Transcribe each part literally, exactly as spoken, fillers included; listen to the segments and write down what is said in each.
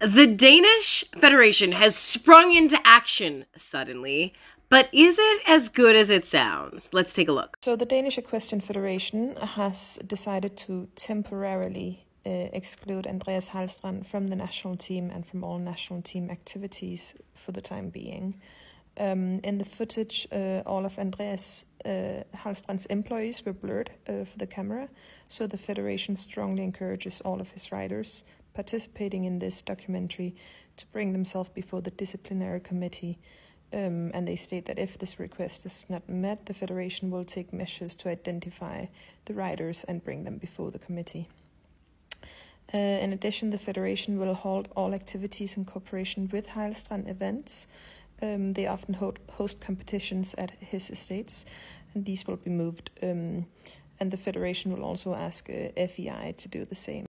The Danish Federation has sprung into action suddenly, but is it as good as it sounds? Let's take a look. So the Danish Equestrian Federation has decided to temporarily uh, exclude Andreas Helgstrand from the national team and from all national team activities for the time being. Um, in the footage, uh, all of Andreas uh, Helgstrand's employees were blurred uh, for the camera, so the Federation strongly encourages all of his riders participating in this documentary to bring themselves before the disciplinary committee, um, and they state that if this request is not met, the Federation will take measures to identify the riders and bring them before the committee. Uh, in addition, the Federation will halt all activities in cooperation with Helgstrand events. Um, they often ho host competitions at his estates, and these will be moved, um, and the Federation will also ask uh, F E I to do the same.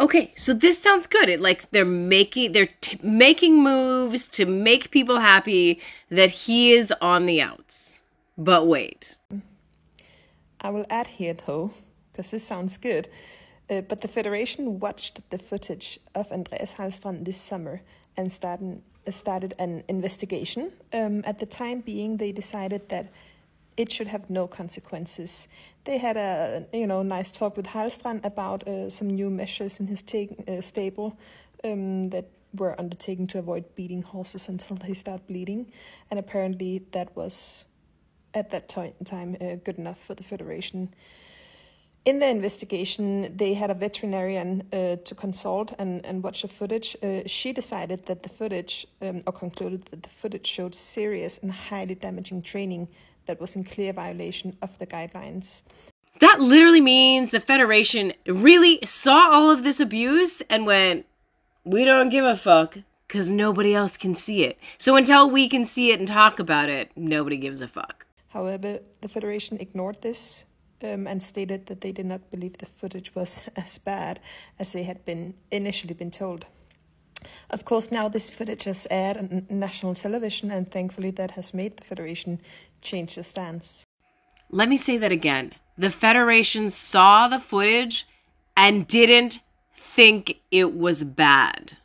Okay, so this sounds good. It like they're making they're t making moves to make people happy that he is on the outs. But wait, I will add here though, because this sounds good. Uh, but the Federation watched the footage of Andreas Helgstrand this summer and started started an investigation. Um, at the time being, they decided that it should have no consequences. They had a you know nice talk with Helgstrand about uh, some new measures in his uh, stable um, that were undertaken to avoid beating horses until they start bleeding, and apparently that was at that time uh, good enough for the Federation. In the investigation, they had a veterinarian uh, to consult and, and watch the footage. Uh, she decided that the footage, um, or concluded that the footage showed serious and highly damaging training that was in clear violation of the guidelines. That literally means the Federation really saw all of this abuse and went, we don't give a fuck because nobody else can see it. So until we can see it and talk about it, nobody gives a fuck. However, the Federation ignored this um, and stated that they did not believe the footage was as bad as they had been initially been told. Of course, now this footage is aired on national television, and thankfully that has made the Federation change their stance. Let me say that again. The Federation saw the footage and didn't think it was bad.